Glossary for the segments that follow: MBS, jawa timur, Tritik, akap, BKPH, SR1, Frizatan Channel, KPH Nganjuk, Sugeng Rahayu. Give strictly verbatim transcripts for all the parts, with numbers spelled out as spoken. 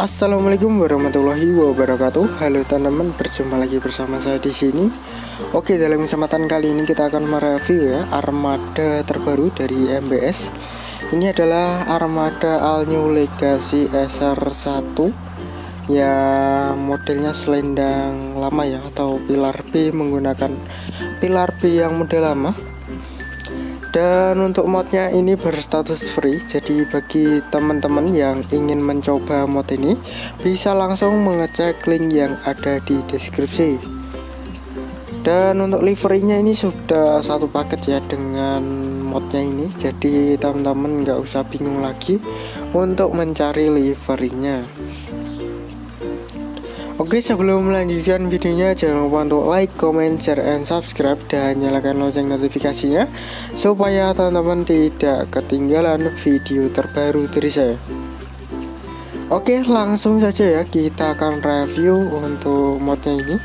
Assalamualaikum warahmatullahi wabarakatuh. Halo teman-teman, berjumpa lagi bersama saya di sini. Oke, dalam kesempatan kali ini kita akan mereview ya armada terbaru dari M B S. Ini adalah armada All New Legacy S R satu yang modelnya selendang lama ya, atau pilar B, menggunakan pilar B yang model lama. Dan untuk modnya ini berstatus free, jadi bagi teman-teman yang ingin mencoba mod ini bisa langsung mengecek link yang ada di deskripsi. Dan untuk liverynya ini sudah satu paket ya dengan modnya ini, jadi teman-teman nggak usah bingung lagi untuk mencari liverynya. Oke, sebelum melanjutkan videonya, jangan lupa untuk like, comment, share, and subscribe, dan nyalakan lonceng notifikasinya supaya teman-teman tidak ketinggalan video terbaru dari saya. Oke, langsung saja ya, kita akan review untuk modnya ini.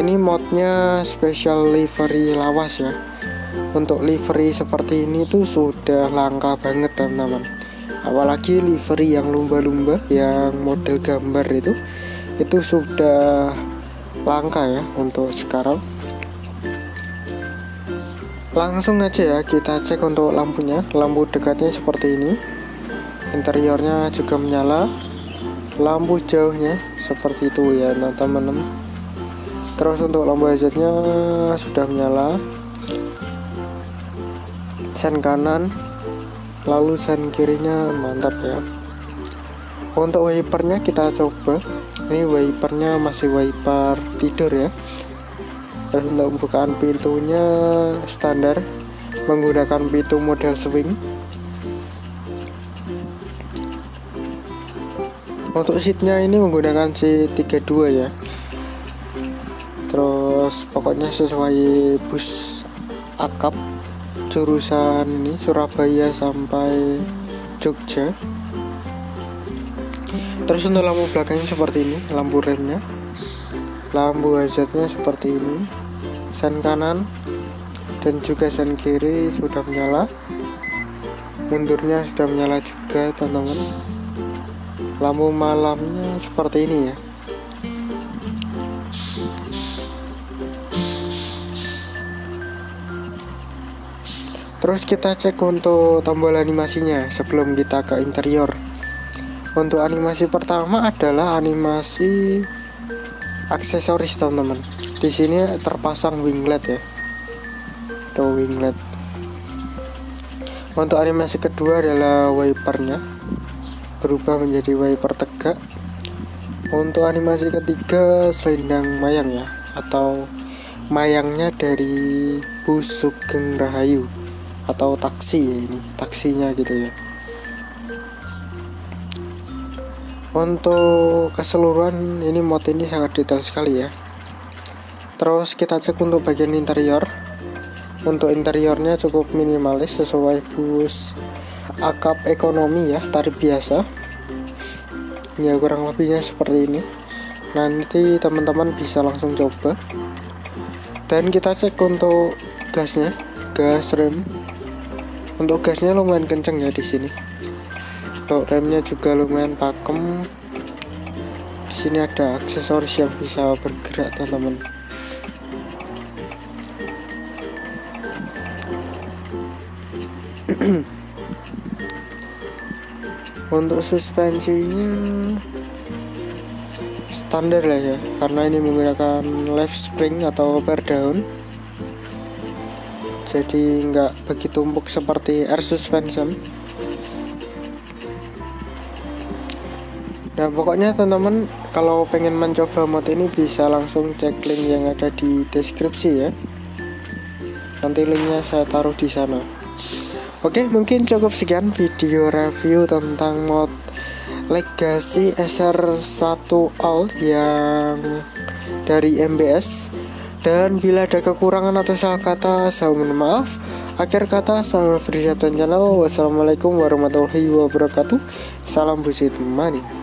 Ini modnya special livery lawas ya. Untuk livery seperti ini tuh sudah langka banget teman-teman. Apalagi livery yang lumba-lumba, yang model gambar itu itu sudah langka ya untuk sekarang. Langsung aja ya kita cek untuk lampunya. Lampu dekatnya seperti ini, interiornya juga menyala. Lampu jauhnya seperti itu ya teman-teman. Terus untuk lampu hazardnya sudah menyala, sen kanan lalu sen kirinya mantap ya. Untuk wipernya kita coba, ini wipernya masih wiper tidur ya. Terus untuk pembukaan pintunya standar, menggunakan pintu model swing. Untuk seatnya ini menggunakan seat tiga puluh dua ya. Terus pokoknya sesuai bus akap jurusan ini Surabaya sampai Jogja. Terus untuk lampu belakangnya seperti ini, lampu remnya, lampu hazardnya seperti ini, sen kanan dan juga sen kiri sudah menyala, mundurnya sudah menyala juga teman-teman. Lampu malamnya seperti ini ya. Terus kita cek untuk tombol animasinya sebelum kita ke interior. Untuk animasi pertama adalah animasi aksesoris teman-teman. Di sini terpasang winglet ya, tuh winglet. Untuk animasi kedua adalah wipernya berubah menjadi wiper tegak. Untuk animasi ketiga selendang mayang ya, atau mayangnya dari bus Sugeng Rahayu atau taksi ya, ini taksinya gitu ya. Untuk keseluruhan ini mod ini sangat detail sekali ya. Terus kita cek untuk bagian interior. Untuk interiornya cukup minimalis sesuai bus akap ekonomi ya, tarif biasa. Ya kurang lebihnya seperti ini. Nanti teman-teman bisa langsung coba. Dan kita cek untuk gasnya, gas rem. Untuk gasnya lumayan kenceng ya di sini. Untuk remnya juga lumayan pakem. Di sini ada aksesoris yang bisa bergerak teman-teman. Untuk suspensinya standar lah ya, karena ini menggunakan left spring atau bear down, jadi nggak begitu empuk seperti air suspension. Nah pokoknya teman-teman kalau pengen mencoba mod ini bisa langsung cek link yang ada di deskripsi ya. Nanti linknya saya taruh di sana. Oke, mungkin cukup sekian video review tentang mod Legacy S R satu All yang dari M B S. Dan bila ada kekurangan atau salah kata saya mohon maaf. Akhir kata, saya Frizatan Channel. Wassalamualaikum warahmatullahi wabarakatuh. Salam Busit Mani.